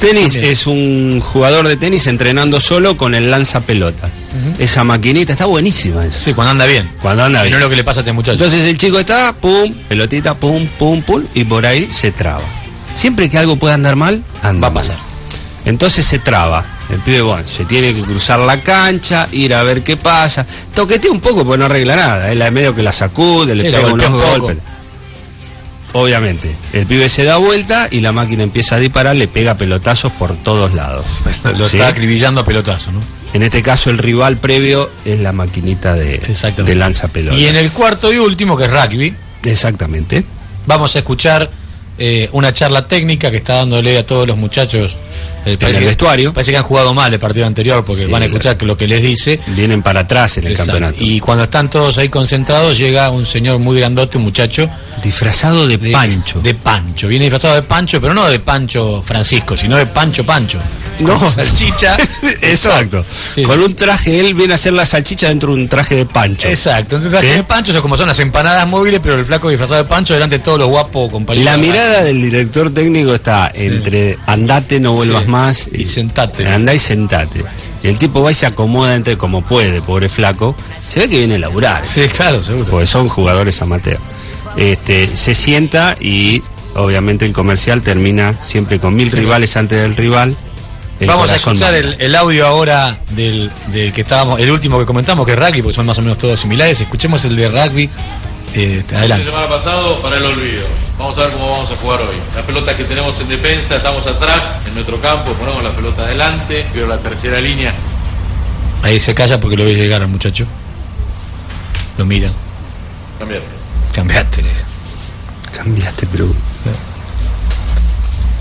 Tenis es un jugador de tenis entrenando solo con el lanzapelota. Esa maquinita está buenísima esa. Sí, cuando anda bien. Cuando anda bien. No es lo que le pasa a este muchacho. Entonces el chico está, pum, pelotita, pum, pum, pum, y por ahí se traba. Siempre que algo pueda andar mal, anda. Va a pasar. Entonces se traba. El pibe, bueno, se tiene que cruzar la cancha, ir a ver qué pasa. Toquetea un poco, porque no arregla nada. Él medio que la sacude, le pega unos golpes. Obviamente, el pibe se da vuelta y la máquina empieza a disparar, le pega pelotazos por todos lados. Lo está acribillando a pelotazos, ¿no? En este caso el rival previo es la maquinita de lanza pelota. Y en el cuarto y último, que es rugby. Exactamente. Vamos a escuchar una charla técnica que está dándole a todos los muchachos en el vestuario. Parece que han jugado mal el partido anterior, porque van a escuchar lo que les dice. Vienen para atrás en el campeonato. Y cuando están todos ahí concentrados, llega un señor muy grandote, un muchacho disfrazado de Pancho. De Pancho, viene disfrazado de Pancho, pero no de Pancho Francisco, sino de Pancho Pancho. No, salchicha. Exacto. Sí, con un traje, él viene a hacer la salchicha dentro de un traje de Pancho. Exacto, un traje de Pancho, eso como son las empanadas móviles, pero el flaco disfrazado de Pancho delante de todos los guapos compañeros. La mirada del director técnico está entre andate, no vuelvas más. Y sentate. Andá y sentate. El tipo va y se acomoda entre como puede, pobre flaco. Se ve que viene a laburar. Sí, claro, seguro. Porque son jugadores amateurs. Se sienta y obviamente el comercial termina siempre con 1000 rivales antes del rival. Vamos a escuchar el audio ahora del que estábamos, el último que comentamos, que es rugby, porque son más o menos todos similares. Escuchemos el de rugby. Adelante. La semana pasada para el olvido. Vamos a ver cómo vamos a jugar hoy. La pelota que tenemos en defensa, estamos atrás en nuestro campo, ponemos la pelota adelante, veo la tercera línea. Ahí se calla porque lo ve llegar al muchacho. Lo mira. Cambiate. Cambiate, le dice. Cambiate, pero.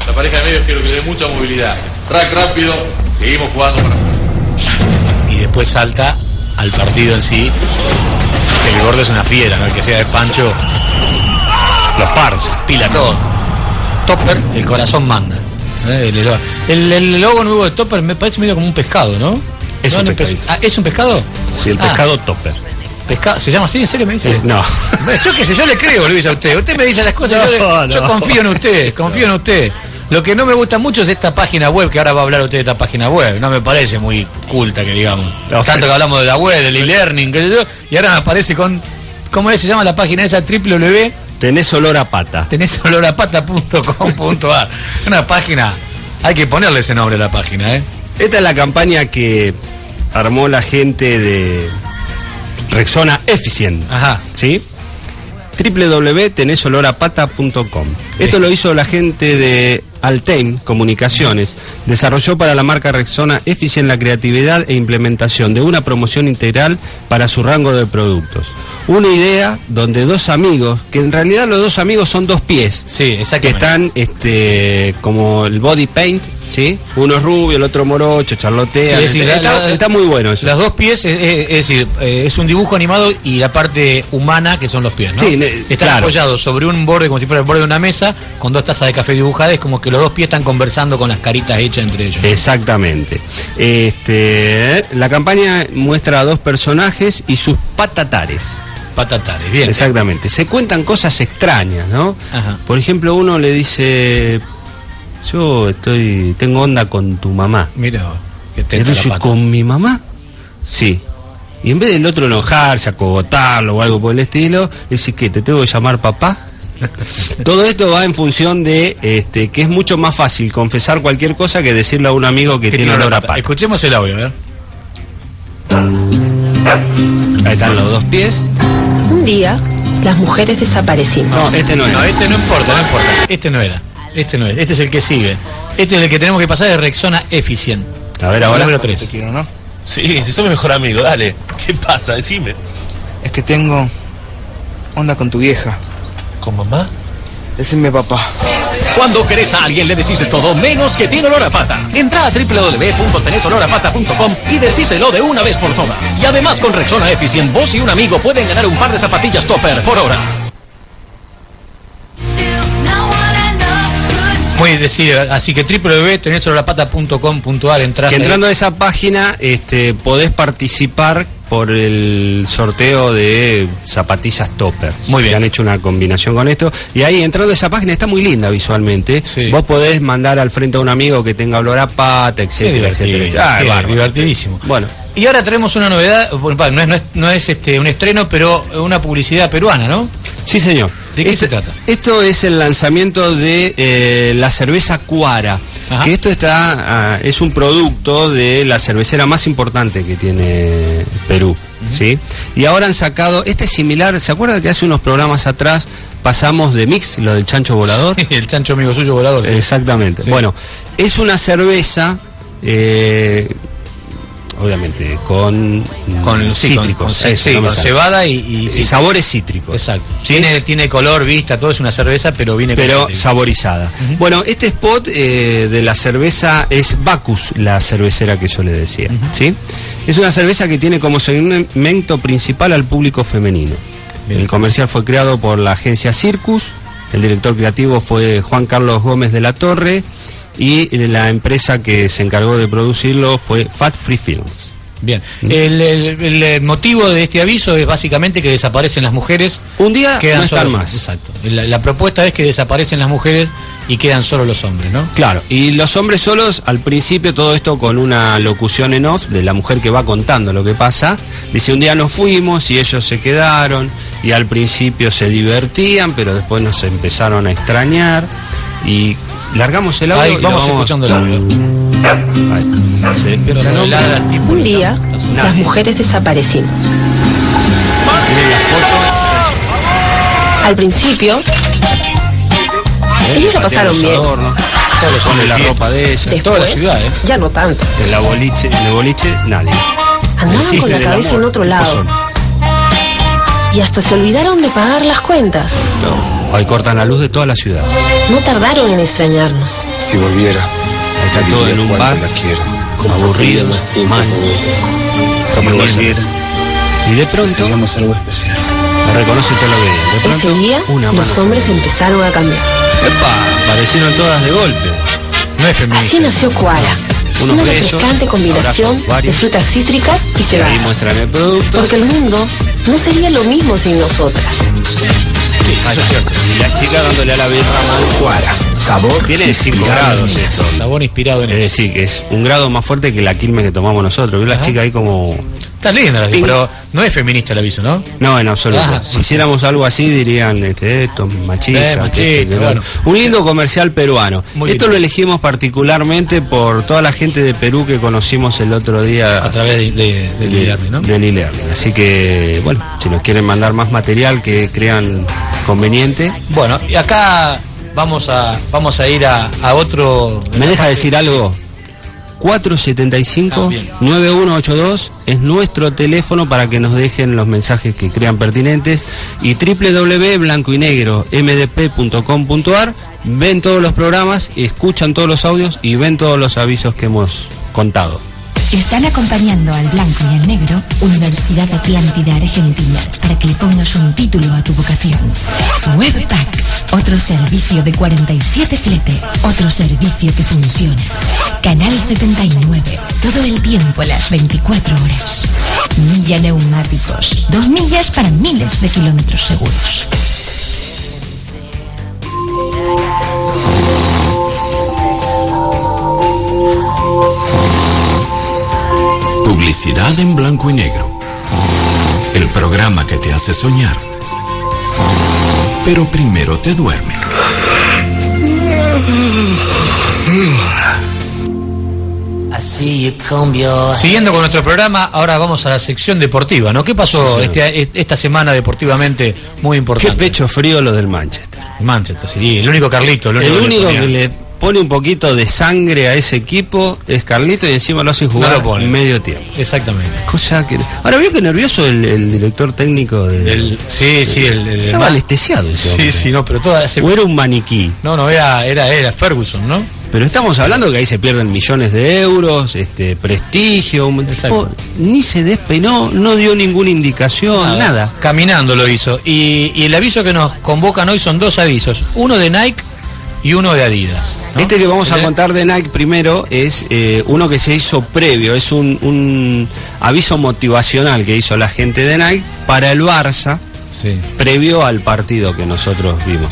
La pareja de medios quiero que le dé mucha movilidad. Track rápido, seguimos jugando para. Y después salta al partido en sí. El gordo es una fiera, ¿no? El que sea de Pancho los paros, pila todo. Topper, el corazón manda. El logo nuevo de Topper me parece medio como un pescado, ¿no? Es, ¿no? ¿Es un pescado? Sí, el pescado Topper. ¿Se llama así? ¿En serio me dice? No. Yo qué sé, yo le creo, Luis, a usted. Usted me dice las cosas, no, yo confío en usted, Lo que no me gusta mucho es esta página web, que ahora va a hablar usted de esta página web. No me parece muy culta, que digamos. No, tanto que hablamos de la web, del e-learning, y ahora me aparece con... ¿Cómo se llama la página esa? www. Tenés olor a pata. Tenesolorapata.com.ar. Una página... Hay que ponerle ese nombre a la página, ¿eh? Esta es la campaña que armó la gente de Rexona Efficient. Ajá. ¿Sí? www.tenesolorapata.com. Esto lo hizo la gente de Alteim Comunicaciones. Desarrolló para la marca Rexona Efficient la creatividad e implementación de una promoción integral para su rango de productos. Una idea donde dos amigos, que en realidad los dos amigos son dos pies, que están como el body paint, ¿sí? Uno es rubio, el otro morocho, charlotea. Sí, está muy bueno eso. Los dos pies, es decir, es un dibujo animado y la parte humana, que son los pies, ¿no? Sí, están apoyados sobre un borde, como si fuera el borde de una mesa, con dos tazas de café dibujadas, es como que los dos pies están conversando con las caritas hechas entre ellos. Exactamente. La campaña muestra a dos personajes y sus patatares, bien. Exactamente. Se cuentan cosas extrañas, ¿no? Ajá. Por ejemplo, uno le dice, yo tengo onda con tu mamá. Mira, que te entra con mi mamá. Sí. Y en vez del otro enojarse, acogotarlo o algo por el estilo, dice que te tengo que llamar papá. Todo esto va en función de que es mucho más fácil confesar cualquier cosa que decirle a un amigo que tiene olor a pata. Escuchemos el audio, a ver. Ahí están los dos pies. Un día las mujeres desaparecimos. No, este no era. No, este no importa. Este no era. Este no es. Este es el que sigue. Este es el que tenemos que pasar de Rexona Efficient. A ver, ahora. Número 3. Te quiero, ¿no? Sí, si sos mi mejor amigo, dale. ¿Qué pasa? Decime. Es que tengo onda con tu vieja. ¿Con mamá? Decime papá. Cuando querés a alguien le decís todo menos que tiene olor a pata. Entrá a www.tenesolorapata.com y decíselo de una vez por todas. Y además con Rexona Efficient vos y un amigo pueden ganar un par de zapatillas Topper por hora. Muy decir, así que www.tenesolorapata.com.ar. Entrando a esa página podés participar por el sorteo de zapatillas Topper. Muy bien. Que han hecho una combinación con esto. Y ahí, entrando a esa página, está muy linda visualmente. Sí. Vos podés mandar al frente a un amigo que tenga olor a pata, etcétera, etcétera. Ah, es divertidísimo. Bueno. Y ahora traemos una novedad, no es un estreno, pero una publicidad peruana, ¿no? Sí, señor. ¿De qué se trata? Esto es el lanzamiento de la cerveza Cuara. Ajá. Que esto es un producto de la cervecera más importante que tiene Perú. Uh-huh. ¿Sí? Y ahora han sacado, este es similar, ¿se acuerdan que hace unos programas atrás pasamos de Mix, lo del chancho volador? Sí, el chancho amigo suyo volador. Sí. Exactamente. Sí. Bueno, es una cerveza... obviamente, con cítricos. Sí, con cebada y sabores cítricos. Exacto. ¿Sí? Tiene color, vista, todo es una cerveza, pero viene con saborizada. Uh-huh. Bueno, este spot de la cerveza es Bacus, la cervecera que yo le decía. Uh-huh. ¿Sí? Es una cerveza que tiene como segmento principal al público femenino. Bien. El comercial fue creado por la agencia Circus, el director creativo fue Juan Carlos Gómez de la Torre, y la empresa que se encargó de producirlo fue Fat Free Films. Bien. El motivo de este aviso es básicamente que desaparecen las mujeres. Un día quedan no están solo más. Exacto. La propuesta es que desaparecen las mujeres y quedan solo los hombres, ¿no? Claro. Y los hombres solos, al principio, todo esto con una locución en off de la mujer que va contando lo que pasa. Dice, un día nos fuimos y ellos se quedaron. Y al principio se divertían, pero después nos empezaron a extrañar. Y largamos el audio. Ahí, vamos escuchando el audio. Ahí, se despierta el audio. Un día, las mujeres desaparecimos. Miren las fotos. Al principio, ellos la pasaron bien. Todos ponen la ropa de ellas. Después, toda la ciudad, ya no tanto. En el boliche, nadie. Andaban con la cabeza en otro lado. Y hasta se olvidaron de pagar las cuentas. No, ahí cortan la luz de toda la ciudad. No tardaron en extrañarnos. Si volviera, está todo en un bar, como aburrido, más tiempo. Si volviera, y de pronto hacíamos algo especial. Me reconoce usted lo que ese día, los hombres empezaron a cambiar. ¡Epa! Aparecieron todas de golpe. No es feminista. Así nació Cuara. Una refrescante combinación de frutas cítricas y cebadas. Ahí muestran el producto. Porque el mundo no sería lo mismo sin nosotras. Sí, eso es cierto. Y la chica dándole a la birra a Cuara. Sabor. Tiene 5 grados esto. Sabor inspirado en eso. Es decir, que es un grado más fuerte que la Quilmes que tomamos nosotros. Vio la chica ahí como... Está linda la chica, pero no es feminista el aviso, ¿no? No, en absoluto. Ah, si hiciéramos algo así dirían, esto es machista. Bueno. Un lindo comercial peruano. Muy esto lindo. Lo elegimos particularmente por toda la gente de Perú que conocimos el otro día. A través del Ilerni, ¿no? Del Ilerni. Así que, bueno, si nos quieren mandar más material que crean... conveniente. Bueno, y acá vamos a ir a otro... ¿Me deja decir algo? 475-9182 es nuestro teléfono para que nos dejen los mensajes que crean pertinentes, y www.blancoynegromdp.com.ar ven todos los programas, escuchan todos los audios y ven todos los avisos que hemos contado. Están acompañando al blanco y al negro, Universidad Atlántida Argentina, para que le pongas un título a tu vocación. Webpack, otro servicio de 47 fletes, otro servicio que funciona. Canal 79, todo el tiempo, las 24 horas. Milla neumáticos, 2 millas para miles de kilómetros seguros. Publicidad en blanco y negro. El programa que te hace soñar, pero primero te duerme. Siguiendo con nuestro programa, ahora vamos a la sección deportiva, ¿no? ¿Qué pasó esta semana deportivamente muy importante? Qué pecho frío lo del Manchester. Sí. El único Carlito. El único que le... pone un poquito de sangre a ese equipo es Carlito, y encima lo hacen jugar en medio tiempo. Exactamente. Cosa que... Ahora veo que nervioso el director técnico del... Estaba anestesiado. Pero toda... O era un maniquí. No, era Ferguson, ¿no? Pero estamos hablando que ahí se pierden millones de euros, prestigio, un tipo, ni se despeinó, no dio ninguna indicación, nada. Caminando lo hizo. Y el aviso que nos convocan hoy son 2 avisos. Uno de Nike, y uno de Adidas, ¿no? Este que vamos a contar de Nike primero es uno que se hizo previo, es un aviso motivacional que hizo la gente de Nike para el Barça, sí, previo al partido que nosotros vimos.